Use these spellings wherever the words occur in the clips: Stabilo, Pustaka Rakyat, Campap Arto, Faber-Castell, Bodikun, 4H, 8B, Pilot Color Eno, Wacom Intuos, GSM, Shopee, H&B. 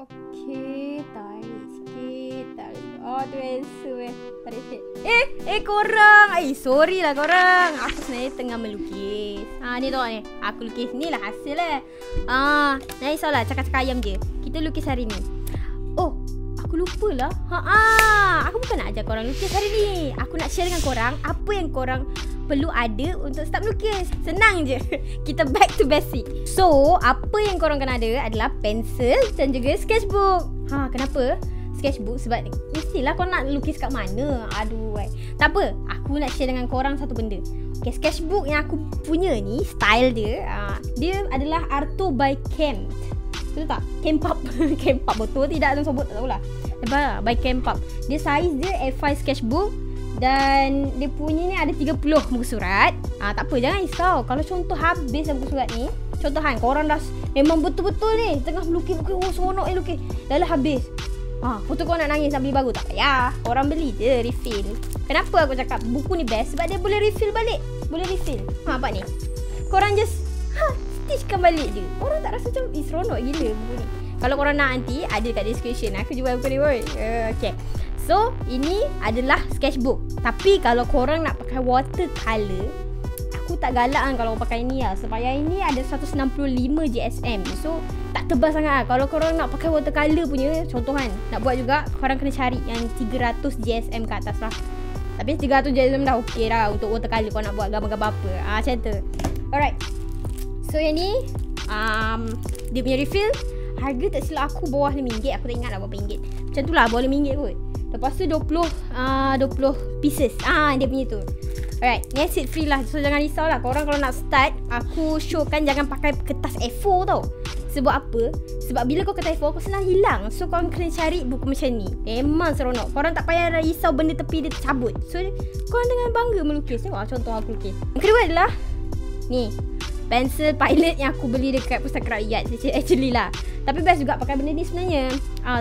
Okay, tarik sikit, tarik all the way, tarik sikit. Korang, sorry lah korang. Aku sebenarnya tengah melukis. Ni tengok ni, aku lukis ni lah hasil lah. Nak risau lah, cakap-cakap ayam je. Kita lukis hari ni. Oh, aku lupa lah. Aku bukan nak ajar korang lukis hari ni. Aku nak share dengan korang apa yang korang perlu ada untuk start melukis. Senang je. Kita back to basic. So, apa yang korang kena ada adalah pensel dan juga sketchbook. Kenapa? Sketchbook sebab mestilah korang nak lukis kat mana. Tak apa, aku nak share dengan korang satu benda. Okay, sketchbook yang aku punya ni, style dia, dia adalah Arto by Camp. Betul tak? Camp up. Camp up betul tidak dalam sobot tak tahulah. By Camp up. Dia saiz dia A5 sketchbook. Dan dia punya ni ada 30 muka surat. Tak apa, jangan risau. Kalau contoh habis muka surat ni, contohan korang dah memang betul-betul ni tengah melukis, seronok lukis. Dah habis. Foto korang nak nangis nak beli baru tak payah. Korang beli je refill. Kenapa aku cakap buku ni best? Sebab dia boleh refill balik. Boleh refill. Nampak ni. Korang just stitchkan balik je. Orang tak rasa macam seronok gila buku ni. Kalau korang nak nanti ada kat description. Aku jual buku ni pun. Okay. So, ini adalah sketchbook. Tapi kalau korang nak pakai watercolour, aku tak galak kan kalau pakai ni lah. Sebab yang ini ada 165 GSM. So, tak tebal sangat lah. Kalau korang nak pakai watercolour punya, contoh kan, nak buat juga, korang kena cari yang 300 GSM ke atas lah. Tapi 300 GSM dah okey dah untuk watercolour korang nak buat gambar-gambar apa. Macam tu. Alright. So, yang ni, dia punya refill, harga tak silap aku bawah RM5. Aku tak ingat lah berapa ringgit. Macam tu lah, bawah RM5 kot. Lepas tu 20 pieces. Dia punya tu. Alright, ni acid free lah. So jangan risau lah. Korang kalau nak start, aku showkan jangan pakai kertas A4 tau. Sebab apa? Sebab bila kau kertas A4, kau senang hilang. So korang kena cari buku macam ni. Memang seronok. Korang tak payah risau benda tepi dia tercabut. So korang dengan bangga melukis. Tengok contoh aku lukis. Yang kedua adalah ni, pensel Pilot yang aku beli dekat Pustaka Rakyat actually lah. Tapi best juga pakai benda ni sebenarnya.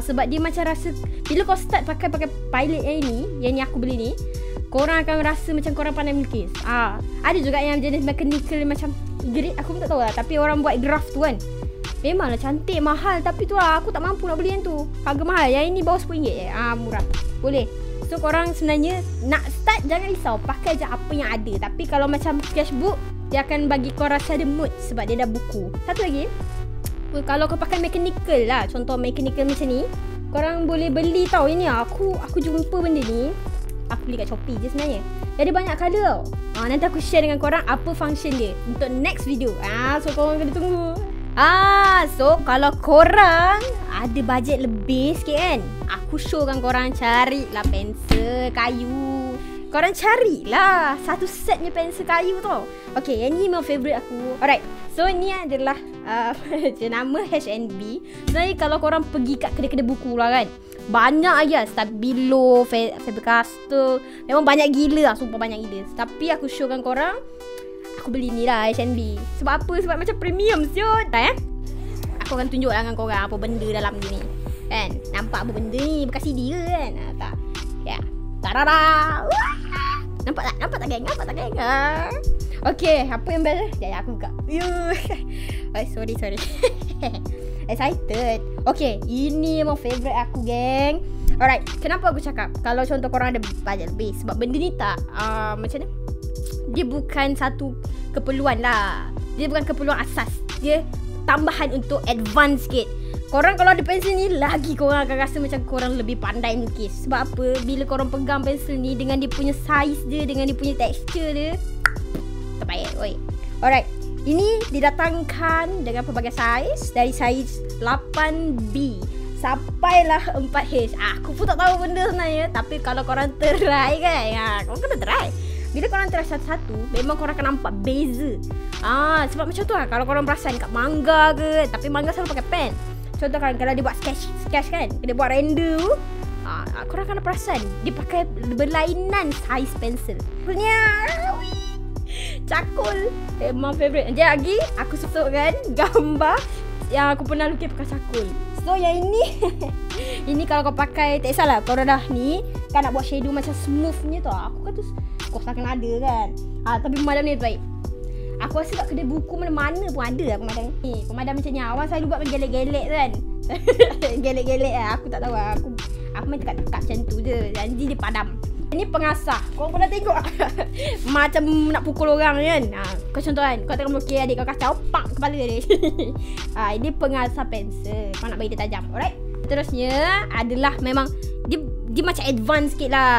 Sebab dia macam rasa bila kau start pakai Pilot yang ni aku beli ni, korang akan rasa macam korang pandai melukis. Ada juga yang jenis mechanical macam grade aku pun tak tahu lah, tapi orang buat graph tu kan. Memanglah cantik, mahal, tapi tu lah aku tak mampu nak beli yang tu. Harga mahal. Yang ini bawah RM10 je. Murah. Boleh. So korang sebenarnya nak start jangan risau, pakai je apa yang ada. Tapi kalau macam sketchbook, dia akan bagi korang rasa ada mood sebab dia dah buku. Satu lagi, kalau kau pakai mechanical lah, contoh mechanical macam ni, korang boleh beli tau. Ini aku jumpa benda ni, aku beli kat Shopee je sebenarnya. Jadi banyak colour tau. Nanti aku share dengan korang apa function dia untuk next video. So korang kena tunggu. So kalau korang ada bajet lebih sikit kan, aku showkan korang carilah pensel kayu. Korang carilah satu set ni pensel kayu tau. Okay, yang ni memang favourite aku. Alright, so ni adalah nama H&B. Sebenarnya kalau korang pergi kat kedai-kedai buku lah kan, banyak aja. Stabilo, Faber-Castell, memang banyak gila lah. Sumpah banyak gila. Tapi aku showkan korang, aku beli ni lah H&B. Sebab apa? Sebab macam premium siut. Aku akan tunjuk lah dengan korang apa benda dalam dia ni kan. Nampak apa benda ni? Bekas CD ke kan? Tak. Ya. Tarara. Nampak tak? Nampak tak geng? Nampak tak geng? Okay, apa yang best? Sekejap aku buka. Sorry. Excited. Okay, ini memang favourite aku geng. Alright, kenapa aku cakap kalau contoh korang ada bajet lebih? Sebab benda ni tak macam ni, dia bukan satu keperluan lah. Dia bukan keperluan asas. Dia tambahan untuk advance sikit. Korang kalau ada pensel ni, lagi korang akan rasa macam korang lebih pandai melukis. Sebab apa? Bila korang pegang pensel ni, dengan dia punya saiz dia, dengan dia punya tekstur dia, terbaik. Alright, ini didatangkan dengan pelbagai saiz, dari saiz 8B sampailah 4H. Aku pun tak tahu benda sebenarnya. Tapi kalau korang try kan, korang kena try. Bila korang try satu-satu, memang korang akan nampak beza. Sebab macam tu lah, kalau korang perasan kat manga ke, tapi manga selalu pakai pen. Contoh kan, kalau dia buat sketch kan, dia buat render, korang akan perasan dia pakai berlainan saiz pensel. Punya cakul memang favourite. Sekejap lagi aku susukkan gambar yang aku pernah lukis pakai cakul. So yang ini ini kalau kau pakai, tak salah korang dah ni kan nak buat shadow macam smoothnya tu. Aku kan tu kau akan ada kan. Tapi pemadam ni baik. Aku rasa kat kedai buku mana-mana pun ada lah pemadam ni. Pemadam macam ni, awak selalu buat menggelek-gelek kan. Gelek-gelek lah. Aku tak tahu lah. Aku main dekat-dekat macam tu je. Janji dia padam. Ini pengasah. Korang pernah tengok macam nak pukul orang kan? Kau contoh kan, kau tengok melukis adik kau kacau, pak kepala dia. Ini pengasah pensel. Kau nak bagi dia tajam. Alright. Terusnya adalah memang dia macam advance sikit lah.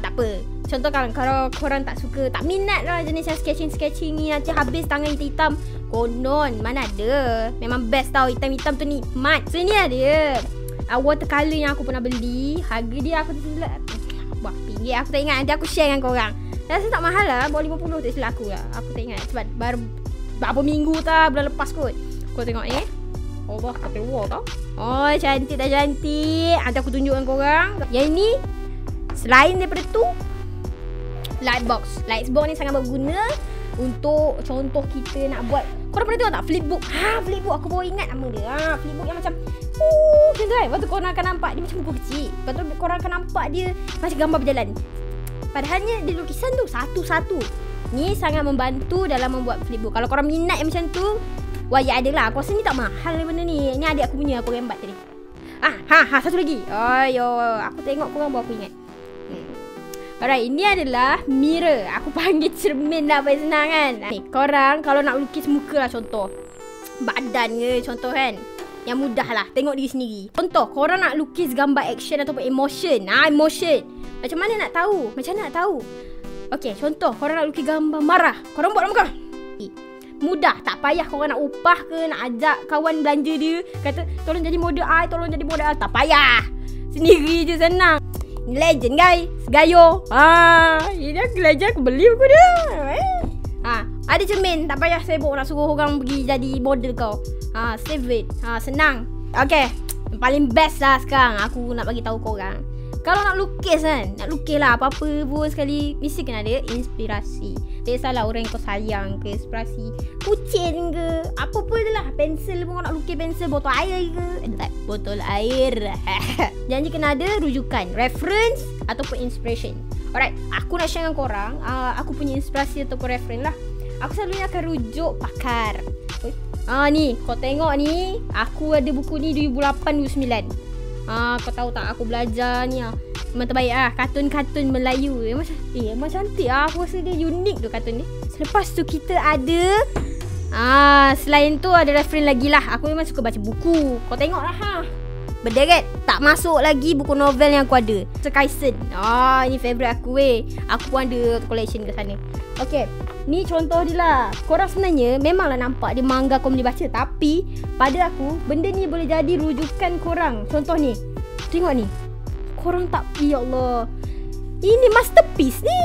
Tak apa. Contoh kan, kalau korang tak suka, tak minat lah jenis yang sketching-sketching ni, nanti habis tangan hitam-hitam. Konon, mana ada. Memang best tau, hitam-hitam tu nikmat. So ni lah dia. Watercolor yang aku pernah beli. Harga dia aku RM19, aku tak ingat. Nanti aku share dengan korang. Rasa tak mahal lah. Bawa RM50 tak silap aku lah. Aku tak ingat. Sebab baru berapa minggu tau, bulan lepas kot. Kau tengok ni. Allah kata war tau. Oh cantik tak cantik. Nanti aku tunjukkan korang. Yang ni, selain daripada tu, Lightbox. Lightbox ni sangat berguna untuk contoh kita nak buat. Korang pernah tengok tak flipbook? Flipbook aku baru ingat nama dia. Flipbook yang macam macam tu kan. Lepas tu korang akan nampak dia macam buku kecil. Lepas tu korang akan nampak dia macam gambar berjalan. Padahalnya dia lukisan tu satu-satu. Ni sangat membantu dalam membuat flipbook. Kalau korang minat yang macam tu, wajib ada lah. Aku rasa ni tak mahal benda ni. Ni adik aku punya, aku rembat tadi. Satu lagi. Ayo, aku tengok korang baru aku ingat. Alright, ini adalah mirror. Aku panggil cermin lah, paling senang kan. Ni, korang kalau nak lukis muka lah contoh. Badan ke contoh kan. Yang mudah lah, tengok diri sendiri. Contoh, korang nak lukis gambar action ataupun emotion. Emotion. Macam mana nak tahu? Okay, contoh, korang nak lukis gambar marah. Korang buat dalam muka. Mudah, tak payah korang nak upah ke, nak ajak kawan belanja dia. Kata, tolong jadi model I, tolong jadi model I. Tak payah. Sendiri je senang. Legend guys, Gayo. Ini aku legend, aku beli aku dia. Ada cermin, tak payah sibuk nak suruh orang pergi jadi model kau. Save it. Senang. Okay, yang paling best lah sekarang aku nak bagi tahu korang. Kalau nak lukis kan, nak lukis lah apa-apa pun sekali, mesti kena ada inspirasi. Tak salah orang yang kau sayang ke, inspirasi kucing ke, apa pun lah. Pensel pun nak lukis pensel, botol air ke, botol air. Janji kena ada rujukan, reference ataupun inspiration. Alright, aku nak share dengan korang aku punya inspirasi ataupun reference lah. Aku selalunya akan rujuk pakar. Ni, kau tengok ni, aku ada buku ni 2008-2009. Kau tahu tak, aku belajar ni lah. Memang terbaik lah, kartun-kartun Melayu. Memang cantik lah, aku rasa dia unik tu kartun ni. Selepas tu kita ada selain tu ada reference lagi lah. Aku memang suka baca buku. Kau tengok lah berderet, tak masuk lagi buku novel yang aku ada. Sekaisen, ni favourite aku Aku pun ada collection ke sana. Okay, ni contoh dia lah. Korang sebenarnya memanglah nampak dia manga kau boleh baca. Tapi pada aku, benda ni boleh jadi rujukan korang. Contoh ni, tengok ni. Korang tak, ya Allah, ini masterpiece ni.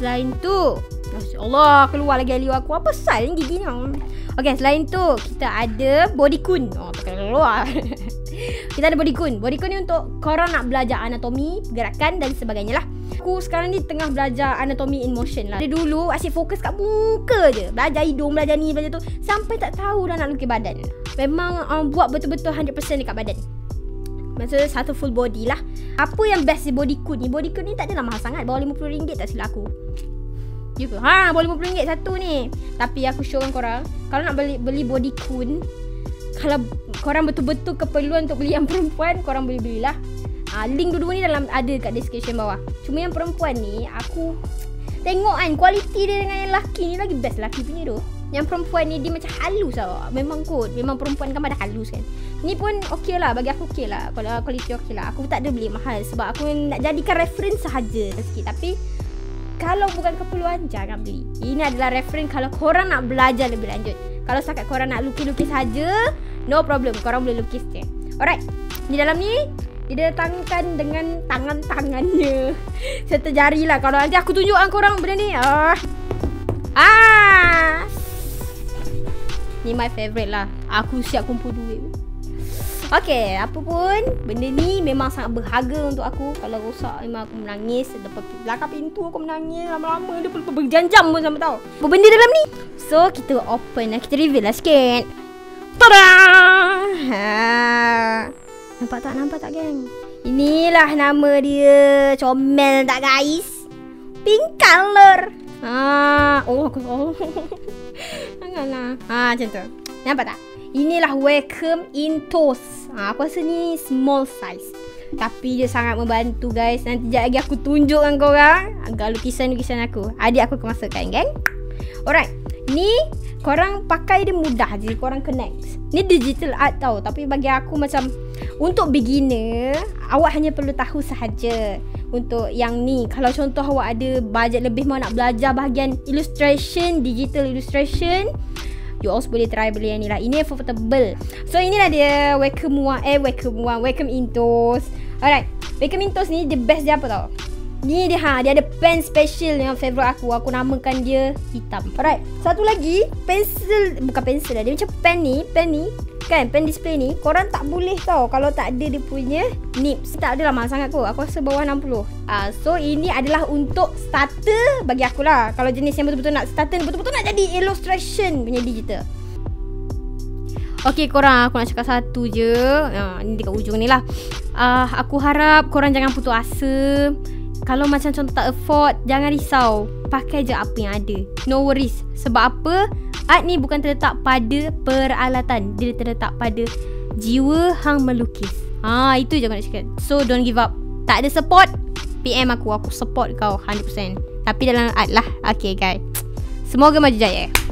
Selain tu, Masya Allah, keluar lagi liu aku. Apa sal ni gigi ni? Okay, selain tu kita ada Bodikun. Keluar. Kita ada Bodikun. Bodikun ni untuk korang nak belajar anatomi, pergerakan dan sebagainya lah. Aku sekarang ni tengah belajar anatomi in motion lah. Dia dulu asyik fokus kat muka je. Belajar hidung, belajar ni, belajar tu, sampai tak tahu dah nak lukis badan. Memang buat betul-betul 100% dekat badan. Maksudnya satu full body lah. Apa yang best di Bodikun ni? Bodikun ni tak adalah mahal sangat. Bawah RM50 tak silap aku. Ya ke? Boleh RM50 satu ni. Tapi aku show kan korang, kalau nak beli Bodikun, kalau korang betul-betul keperluan untuk beli yang perempuan, korang boleh belilah. Link dua-dua ni ada kat description bawah. Cuma yang perempuan ni, aku tengok kan kualiti dia dengan yang lelaki ni lagi best lelaki punya tu. Yang perempuan ni dia macam halus tau. Memang kot, memang perempuan kan pada halus kan. Ni pun okey lah, bagi aku okey lah. Kalau kualiti okey lah, aku tak ada beli mahal. Sebab aku nak jadikan reference sahaja sikit. Tapi kalau bukan keperluan, jangan beli. Ini adalah referen kalau korang nak belajar lebih lanjut. Kalau setakat korang nak lukis-lukis saja, no problem, korang boleh lukis je. Alright, di dalam ni dia datangkan dengan tangan-tangannya. Serta jari lah. Kalau nanti aku tunjukkan korang benda ni. Ni my favourite lah. Aku siap kumpul duit. Okay, apa pun, benda ni memang sangat berharga untuk aku. Kalau rosak memang aku menangis. Depan belakang pintu aku menangis. Lama-lama dia perlu berjam-jam pun sama tau. Apa benda dalam ni? So, kita open lah. Kita reveal lah sikit. Tada! Nampak tak? Nampak tak, geng? Inilah nama dia. Comel tak, guys? Pink color. Janganlah. Macam tu. Nampak tak? Inilah Wacom Intuos. Aku rasa ni small size, tapi dia sangat membantu guys. Nanti sekejap lagi aku tunjukkan korang agak lukisan-lukisan aku. Adik aku masukkan kan. Alright, ni korang pakai dia mudah je, korang connect. Ni digital art tau, tapi bagi aku macam untuk beginner, awak hanya perlu tahu sahaja. Untuk yang ni, kalau contoh awak ada bajet lebih mau nak belajar bahagian illustration, digital illustration, you also boleh try beli yang ni lah. Ini affordable. So inilah dia Wacom Intuos. Alright, Wacom Intuos ni the best dia apa tau? Ni dia dia ada pen special yang favourite aku. Aku namakan dia hitam. Alright, satu lagi pensel, bukan pensel lah, dia macam pen ni kan, pen display ni korang tak boleh tau kalau tak ada dia punya nips. Tak ada lama sangat kot, aku rasa bawah 60. So ini adalah untuk starter bagi aku lah. Kalau jenis yang betul-betul nak starter, betul-betul nak jadi illustration punya digital. Okay korang, aku nak cakap satu je, ni dekat ujung ni lah. Aku harap korang jangan putus asa. Kalau macam contoh tak afford, jangan risau, pakai je apa yang ada, no worries. Sebab apa? Art ni bukan terletak pada peralatan, dia terletak pada jiwa hang melukis. Itu je aku nak cakap. So don't give up. Tak ada support, PM aku support kau 100%. Tapi dalam art lah. Okay guys, semoga maju jaya.